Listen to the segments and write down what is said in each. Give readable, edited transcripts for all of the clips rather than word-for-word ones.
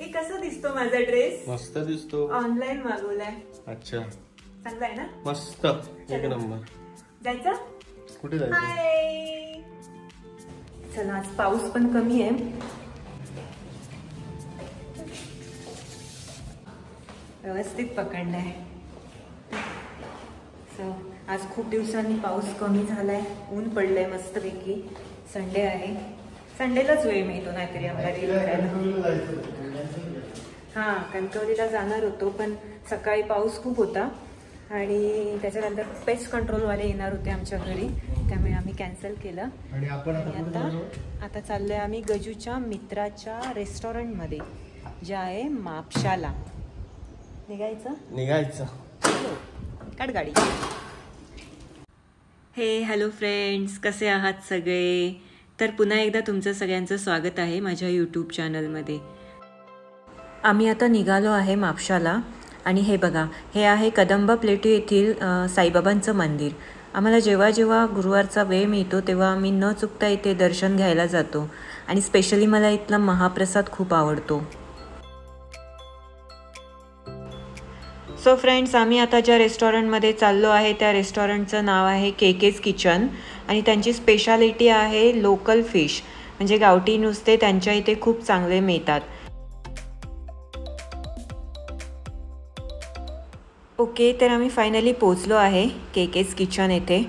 हे कसं दिसतो माझा ड्रेस? मस्त दिसतो. ऑनलाईन मागवलाय. अच्छा चांगला आहे ना? मस्त एक नंबर. जायचं कुठे? जायचं चला. आज पाऊस पण कमी आहे. व्यवस्थित पकडलं आहे. सो आज खूप दिवसांनी पाऊस कमी झालाय, ऊन पडलंय मस्तपैकी. संडे आहे, संडेलाच वेळ मिळतो नाहीतरी आम्हाला रील करायला. हां कणकवलीला जाणार होतो पण सकाळी पाऊस खूप होता आणि त्याच्यानंतर पेस्ट कंट्रोलवाले येणार होते आमच्या घरी, त्यामुळे आम्ही कॅन्सल केलं. आणि आता चाललो आहे आम्ही गजूच्या मित्राच्या रेस्टॉरंटमध्ये, जे आहे मापशाला. निघायचं काढ गाडी. हे हॅलो फ्रेंड्स, कसे आहात सगळे? तर पुन्हा एकदा तुमचं सगळ्यांचं स्वागत आहे माझ्या यूट्यूब चॅनलमध्ये. आम्ही आता निघालो आहे मापशाला आणि हे बघा, हे आहे कदंबा प्लेटी येथील साईबाबांचं मंदिर. आम्हाला जेव्हा जेव्हा गुरुवारचा वेळ मिळतो तेव्हा आम्ही न चुकता इथे दर्शन घ्यायला जातो आणि स्पेशली मला इथला महाप्रसाद खूप आवडतो. सो फ्रेंड्स, आम्ही आता ज्या रेस्टॉरंटमध्ये चाललो आहे त्या रेस्टॉरंटचं नाव आहे KK's किचन आणि त्यांची स्पेशालिटी आहे लोकल फिश, म्हणजे गावठी नुसते त्यांच्या इथे खूप चांगले मिळतात. ओके, तर आम्ही फायनली पोचलो आहे KK's किचन येथे.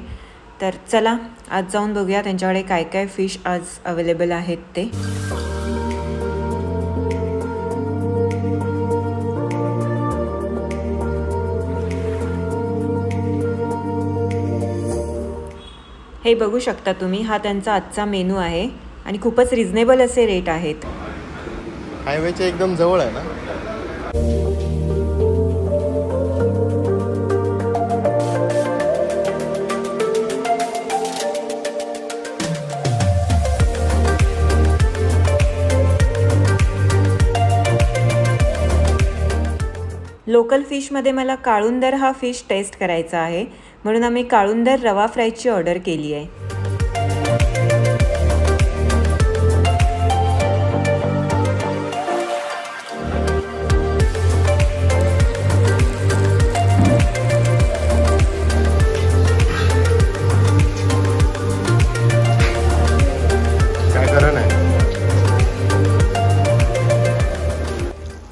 तर चला आज जाऊन बघूया त्यांच्याकडे काय काय फिश आज अवेलेबल आहेत ते. हे बघू शकता तुम्ही, हा त्यांचा आजचा मेनू आहे आणि खूपच रिजनेबल असे रेट आहेत. हायवेच्या एकदम जवळ आहे ना. लोकल फिशमध्ये मला काळुंदर हा फिश टेस्ट करायचा आहे म्हणून आम्ही काळुंदर रवा फ्रायची ऑर्डर केली आहे.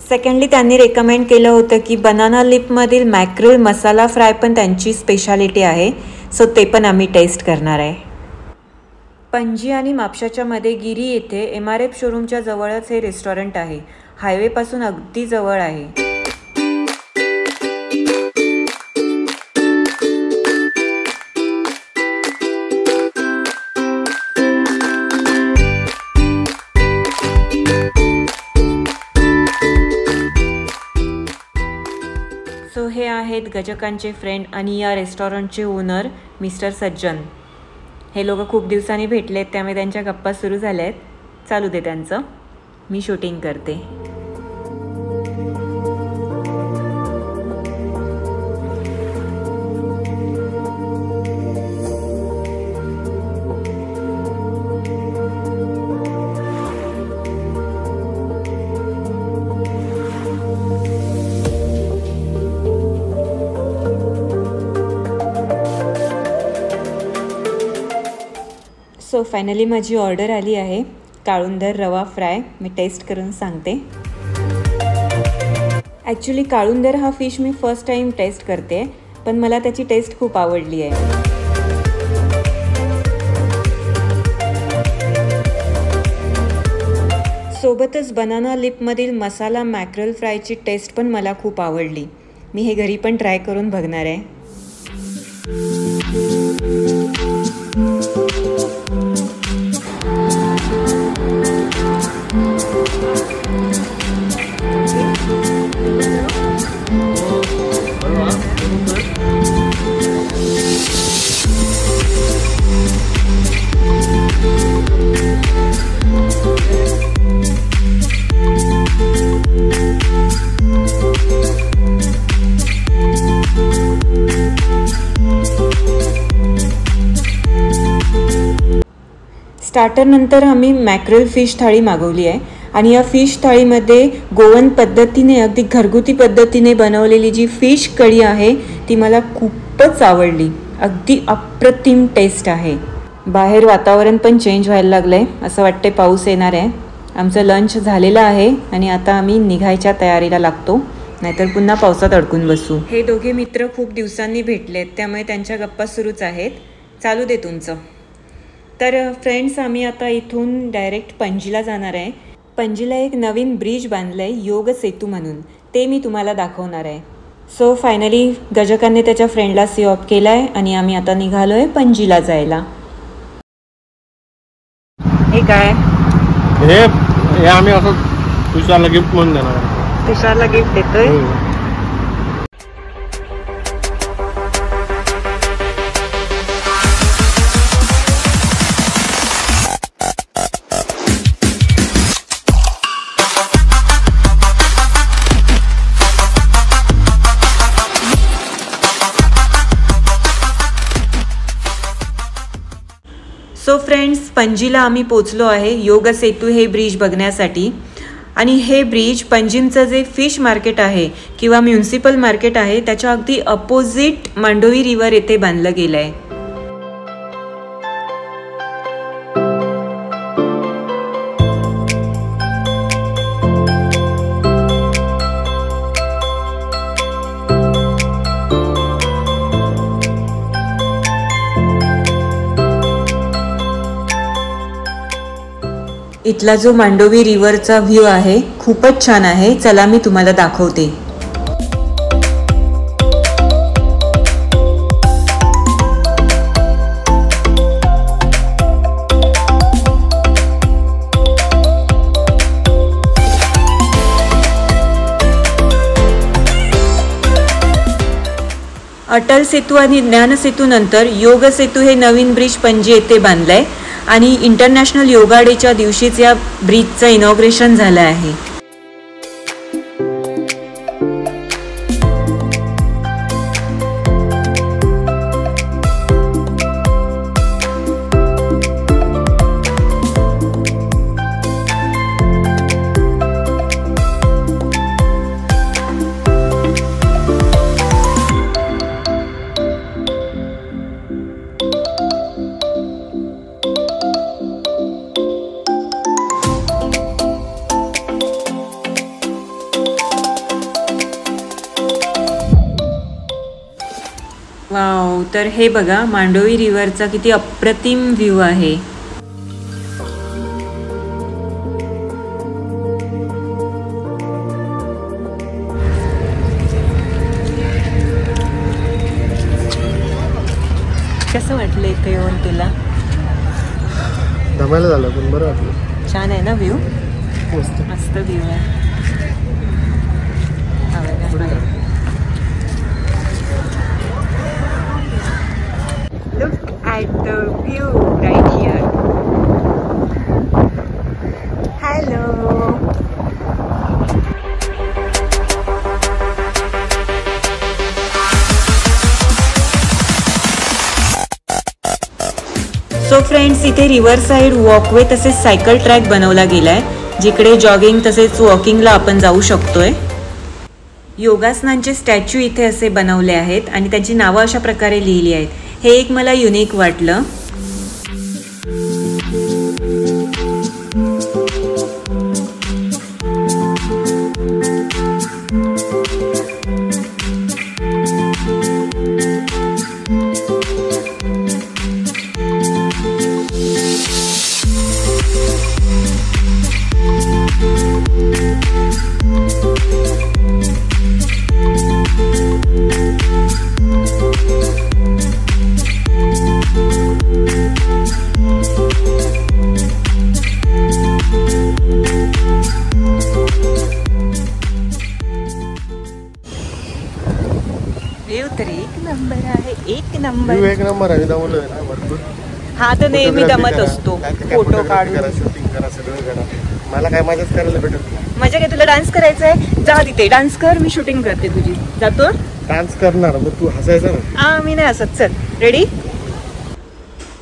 सेकंडली त्यांनी रेकमेंड केलं होतं की बनाना लिपमधील मॅक्रेल मसाला फ्राय पण त्यांची स्पेशालिटी आहे, सो ते पण आम्ही टेस्ट करणार आहे. पणजी आणि मापशाच्यामध्ये गिरी येथे MRF शोरूमच्या जवळच हे रेस्टॉरंट आहे. हायवेपासून अगदी जवळ आहे. हे आहेत गजकांचे फ्रेंड आणि या रेस्टॉरंटचे ओनर मिस्टर सज्जन. हे लोक खूप दिवसांनी भेटलेत त्यामुळे त्यांच्या गप्पा सुरू झाल्या आहेत. चालू दे त्यांचं, मी शूटिंग करते. सो फायनली माझी ऑर्डर आली आहे काळुंदर रवा फ्राय. मी टेस्ट करून सांगते. ॲक्च्युली काळुंदर हा फिश मी फर्स्ट टाईम टेस्ट करते पण मला त्याची टेस्ट खूप आवडली आहे. सोबतच बनाना लिपमधील मसाला मॅक्रेल फ्रायची टेस्ट पण मला खूप आवडली. मी हे घरी पण ट्राय करून बघणार आहे. स्टार्टरनंतर आम्ही मॅक्रेल फिश थाळी मागवली आहे आणि या फिश थाळीमध्ये गोवन पद्धतीने अगदी घरगुती पद्धतीने बनवलेली जी फिश कढी आहे ती मला खूपच आवडली। अगदी अप्रतिम टेस्ट आहे। बाहेर वातावरण पण चेंज व्हायला लागले, असं वाटते पाऊस येणार आहे। आमचं लंच झालेलं आहे आणि आता आम्ही निघायच्या तयारीला लागतो, नाहीतर पुन्हा पावसात अडकून बसू। हे दोघे मित्र खूप दिवसांनी भेटलेत त्यामुळे त्यांच्या गप्पा सुरूच आहेत, चालू दे तुमचं। तर फ्रेंड्स, आम्ही आता इथून डायरेक्ट पणजीला जाणार आहे। पणजीला एक नवीन ब्रिज बांधला आहे योग सेतू म्हणून, ते मी तुम्हाला दाखवणार आहे। सो फायनली गजकाने त्याच्या फ्रेंडला सी ऑफ केला आहे आणि आम्ही आता निघालो आहे पणजीला जायला। हे काय हे आम्ही असं तुषारला गिफ्ट म्हणून देणार आहे। तुषारला गिफ्ट देतोय। सो फ्रेंड्स, पणजीला आम्ही पोहोचलो आहे योग सेतू हे ब्रिज बघण्यासाठी। आणि हे ब्रिज पणजीमचं जे फिश मार्केट आहे किंवा म्युन्सिपल मार्केट आहे त्याच्या अगदी अपोजिट मांडोवी रिवर येथे बांधलं गेलं आहे। इथला जो मांडोवी रिवरचा व्ह्यू आहे खूपच छान आहे, चला मी तुम्हाला दाखवते। अटल सेतू आणि ज्ञान सेतू नंतर योग सेतू हे नवीन ब्रिज पणजी येथे बांधलाय आणि इंटरनॅशनल योगा डेच्या दिवशीच या ब्रिजचं इनॉग्रेशन झालं आहे। वाव, तर हे बघा मांडोवी रिवरचा किती अप्रतिम व्ह्यू आहे। कसं वाटलं इथे येऊन तुला? धमाल झालं पण बरं वाटलं। छान आहे ना व्ह्यू? मस्त व्ह्यू आहे। At the view right here. Hello. So friends, इथे रिवर साइड वॉकवे तसेच सायकल ट्रॅक बनवला गेलाय, जिकडे जॉगिंग तसेच वॉकिंगला आपण जाऊ शकतोय। योगासनांचे स्टॅच्यू इथे असे बनवले आहेत आणि त्यांची नावं अशा प्रकारे लिहिली आहेत। हे एक मला युनिक वाटलं। नंबर आहे दमलो आहे ना भरपूर। हा तर नेहमी दमत असतो, फोटो काढून शूटिंग करा सगळं करा। मला काय मजाच करायला भेटत। मजा काय, तुला डान्स करायचा आहे? जा तिथे डान्स कर, मी शूटिंग करते तुझी। जातो डान्स करणार मग तू हसायचं ना। हा मी नाही हसत, चल रेडी।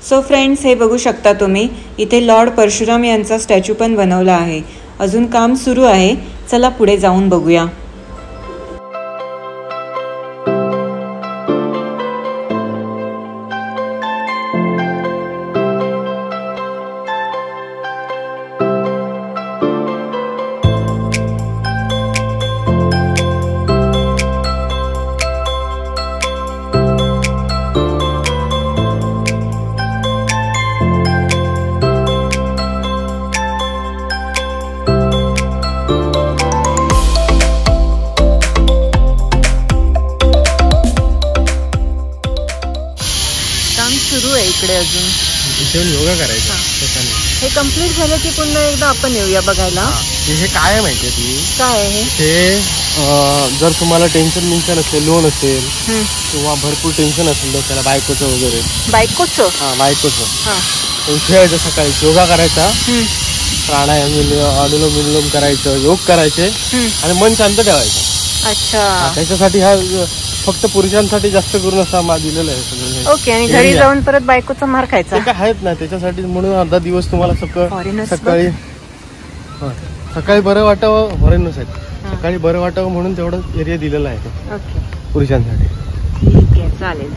सो फ्रेंड्स, हे बघू शकता तुम्ही इथे लॉर्ड परशुराम यांचा स्टॅच्यू पण बनवला आहे। अजून काम सुरू आहे. चला पुढे जाऊन बघूया. इथे योगा करायचा. हे कंप्लीट झालं की पुन्हा एकदा आपण येऊया बघायला. हे काय माहिती तुम्ही काय आहे ते. जर तुम्हाला टेन्शन असेल, लोन असेल किंवा भरपूर टेन्शन असेल त्याला बायकोचं वगैरे बायकोचं उठवायचं, सकाळी योगा करायचा, प्राणायाम अनुलोम विलोम करायचं, योग करायचे आणि मन शांत ठेवायचं. अच्छा, त्याच्यासाठी हा फक्त पुरुषांसाठी जास्त करून असा माल दिलेला आहे. ओके. आणि घरी जाऊन परत बायकोचा मार खायचा आहेत ना, त्याच्यासाठी म्हणून अर्धा दिवस तुम्हाला सकाळी बरं वाटावं, फॉरेनर्स आहेत, सकाळी बरं वाटावं म्हणून तेवढा एरिया दिलेला आहे पुरुषांसाठी. ठीक आहे, चालेल.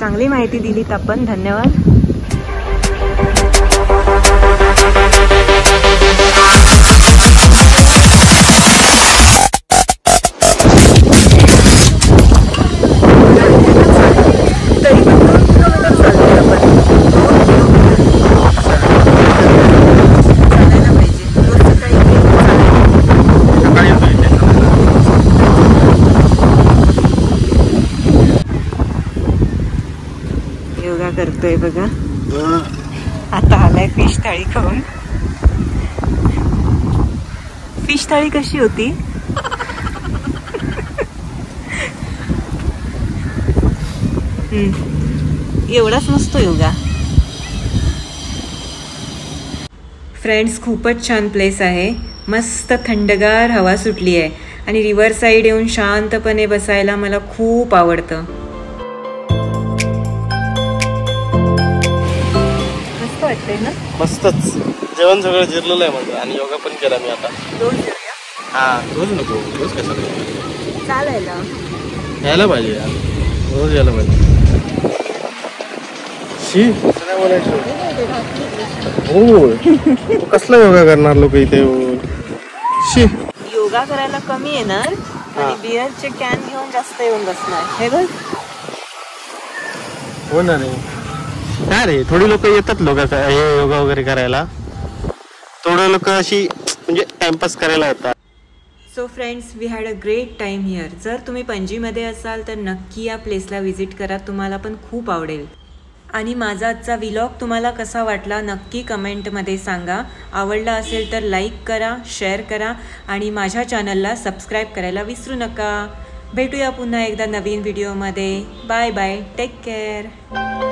चांगली माहिती दिलीत आपण, धन्यवाद. करतोय बघा. आता आलाय फिश थाळी खाऊन. फिश थाळी कशी होती? एवढाच मस्त योगा. फ्रेंड्स, खूपच छान प्लेस आहे. मस्त थंडगार हवा सुटली आहे आणि रिव्हर साईड येऊन शांतपणे बसायला मला खूप आवडतं. मस्तच जेवण सगळं जिरलेलं आहे म्हणजे. आणि योगा पण केला मी. आता रोज करूया? हा, रोज नको. रोज कसं चालायला यायला पाहिजे यार, रोज यायला पाहिजे. शी नाही बोलायचं हो. कसला योगा करणार लोक इथे? शी, योगा करायला कमी येणार आणि बिअरचे कॅन घेऊन जास्त येऊन बसणार. हे बघ हो ना. काय रे, थोडी लोक येतात योगा वगैरे करायला, थोडे लोक अशी म्हणजे टाइमपास करायला येतात. So friends, we had a great time here. जर तुम्ही पणजीमध्ये असाल तर नक्की या प्लेसला व्हिजिट करा, तुम्हाला पण खूप आवडेल. आणि माझा आजचा व्लॉग तुम्हाला कसा वाटला नक्की कमेंटमध्ये सांगा. आवडला असेल तर लाईक करा, शेअर करा आणि माझ्या चॅनलला सबस्क्राईब करायला विसरू नका. भेटूया पुन्हा एकदा नवीन व्हिडिओमध्ये. Bye bye, take care.